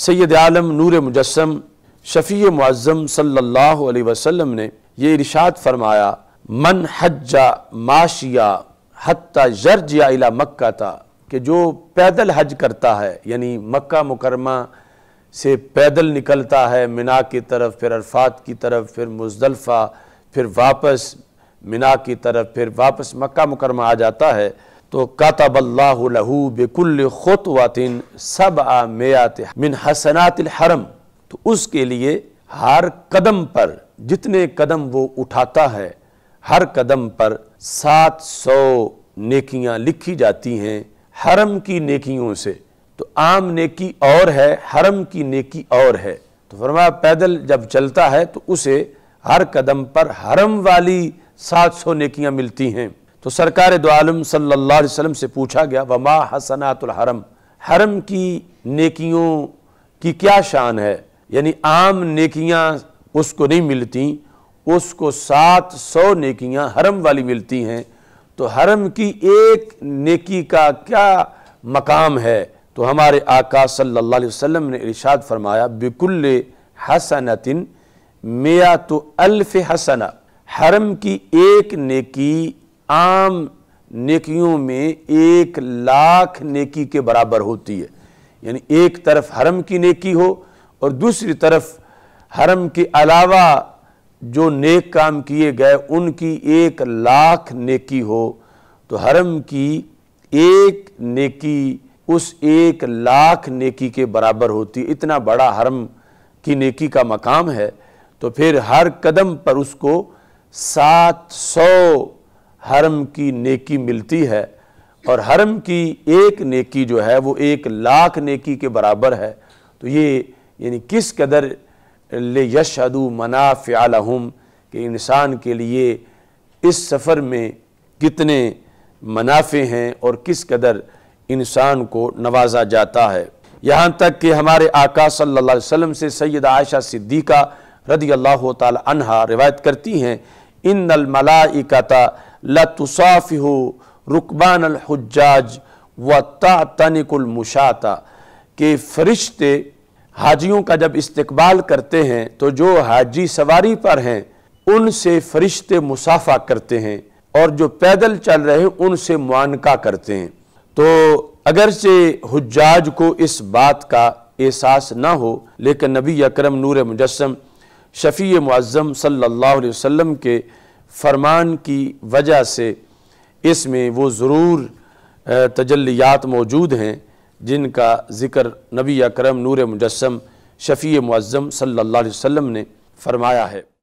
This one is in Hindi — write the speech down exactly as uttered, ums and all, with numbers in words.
सैयद आलम नूर मुजस्सम शफ़ी मुअज़्ज़म सल्लल्लाहु अलैहि वसल्लम ने ये इरशाद फरमाया, मन हज्जा माशिया हत्ता यरजिया इला मक्का था, कि जो पैदल हज करता है यानी मक्का मुकरमा से पैदल निकलता है मिना की तरफ, फिर अरफात की तरफ, फिर मुज़दलिफ़ा, फिर वापस मिना की तरफ, फिर वापस मक्का मुकरमा आ जाता है, तो कतबल्लाहु लहू बिकुल्ल खुतवातिन सबअ मियात मिन हसनातिल हरम, तो उसके लिए हर कदम पर, जितने कदम वो उठाता है हर कदम पर सात सौ नेकियाँ लिखी जाती हैं हरम की नेकियों से। तो आम नेकी और है, हरम की नेकी और है। तो फरमाया पैदल जब चलता है तो उसे हर कदम पर हरम वाली सात सौ नेकियाँ मिलती हैं। तो सरकार दो आलम सल्लल्लाहु अलैहि वसल्लम से पूछा गया, वमा हसनातुल हरम, हरम की नेकियों की क्या शान है, यानी आम नेकियां उसको नहीं मिलती, उसको सात सौ नेकियां हरम वाली मिलती हैं, तो हरम की एक नेकी का क्या मकाम है। तो हमारे आका सल्लल्लाहु अलैहि वसल्लम ने इरशाद फरमाया, बिकुल्ले हसनतिन मियातु अल्फ हसना, हरम की एक नेकी आम नेकियों में एक लाख नेकी के बराबर होती है। यानी एक तरफ हरम की नेकी हो और दूसरी तरफ हरम के अलावा जो नेक काम किए गए उनकी एक लाख नेकी हो, तो हरम की एक नेकी उस एक लाख नेकी के बराबर होती है। इतना बड़ा हरम की नेकी का मकाम है। तो फिर हर कदम पर उसको सात सौ हरम की नेकी मिलती है और हरम की एक नेकी जो है वो एक लाख नेकी के बराबर है। तो ये यानी किस कदर ले यशहदु मनाफ़िअ लहुम, कि इंसान के लिए इस सफ़र में कितने मनाफ़े हैं और किस कदर इंसान को नवाजा जाता है। यहाँ तक कि हमारे आका सल्लल्लाहु अलैहि वसल्लम से सैयद आयशा सिद्दीक़ा रदियल्लाहु ताला अन्हा रिवायत करती हैं, इन्नल मलाइकता लतुसाफ़िहु रुकबानल हुज्जाज व तातनिकुल मुशाता, के फरिश्ते हाजियों का जब इस्तकबाल करते हैं तो जो हाजी सवारी पर हैं उनसे फरिश्ते मुसाफा करते हैं और जो पैदल चल रहे हैं उनसे मुआनका करते हैं। तो अगरचे हुज्जाज को इस बात का एहसास ना हो, लेकिन नबी अकरम नूर मुजस्सम शफ़ी मुअज़्ज़म सल्लल्लाहु अलैहि वसल्लम के फरमान की वजह से इसमें वो ज़रूर तजल्लियात मौजूद हैं जिनका ज़िक्र नबी अकरम नूर मुजस्सम शफ़ी मुअज़्ज़म सल्लल्लाहु अलैहि वसल्लम ने फरमाया है।